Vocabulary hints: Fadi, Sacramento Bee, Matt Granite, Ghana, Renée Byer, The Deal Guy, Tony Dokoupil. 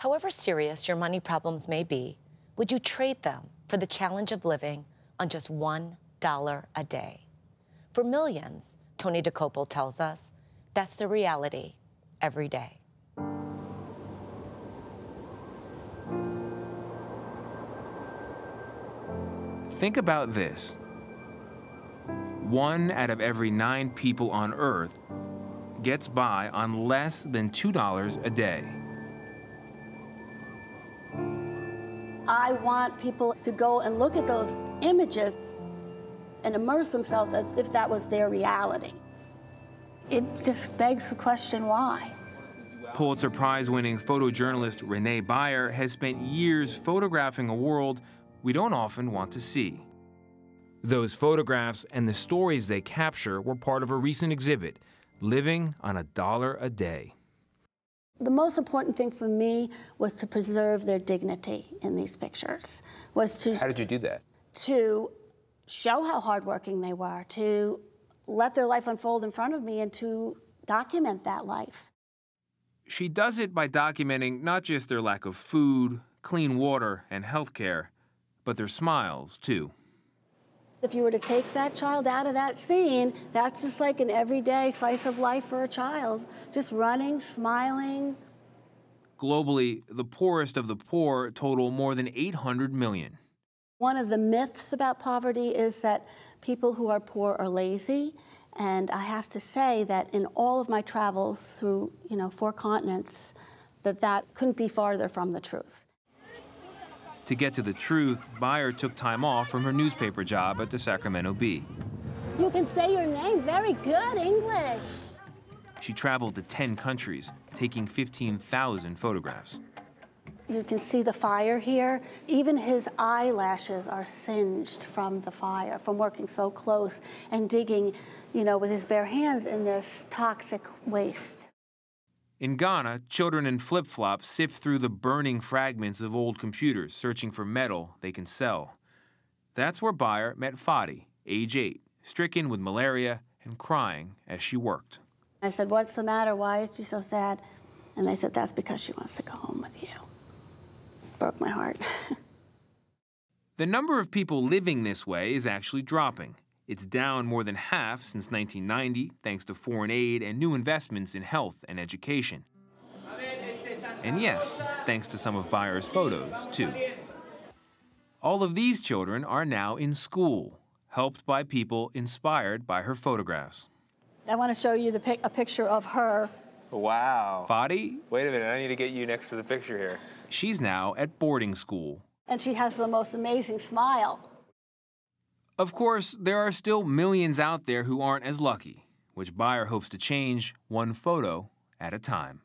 However serious your money problems may be, would you trade them for the challenge of living on just $1 a day? For millions, Tony Dokoupil tells us, that's the reality every day. Think about this. 1 out of every 9 people on Earth gets by on less than $2 a day. I want people to go and look at those images and immerse themselves as if that was their reality. It just begs the question, why? Pulitzer Prize-winning photojournalist Renée Byer has spent years photographing a world we don't often want to see. Those photographs and the stories they capture were part of a recent exhibit, Living on $1 a Day. The most important thing for me was to preserve their dignity in these pictures. How did you do that? To show how hardworking they were, to let their life unfold in front of me, and to document that life. She does it by documenting not just their lack of food, clean water, and health care, but their smiles, too. If you were to take that child out of that scene, that's just like an everyday slice of life for a child, just running, smiling. Globally, the poorest of the poor total more than 800 million. One of the myths about poverty is that people who are poor are lazy, and I have to say that in all of my travels through, 4 continents, that couldn't be farther from the truth. To get to the truth, Byer took time off from her newspaper job at the Sacramento Bee. You can say your name. Very good English. She traveled to 10 countries, taking 15,000 photographs. You can see the fire here. Even his eyelashes are singed from the fire, from working so close and digging, with his bare hands in this toxic waste. In Ghana, children in flip-flops sift through the burning fragments of old computers, searching for metal they can sell. That's where Byer met Fadi, age 8, stricken with malaria and crying as she worked. I said, "What's the matter? Why is she so sad?" And they said, "That's because she wants to go home with you." Broke my heart. The number of people living this way is actually dropping. It's down more than half since 1990, thanks to foreign aid and new investments in health and education. And yes, thanks to some of Byer's photos, too. All of these children are now in school, helped by people inspired by her photographs. I want to show you a picture of her. Wow. Fadi? Wait a minute, I need to get you next to the picture here. She's now at boarding school. And she has the most amazing smile. Of course, there are still millions out there who aren't as lucky, which Byer hopes to change one photo at a time.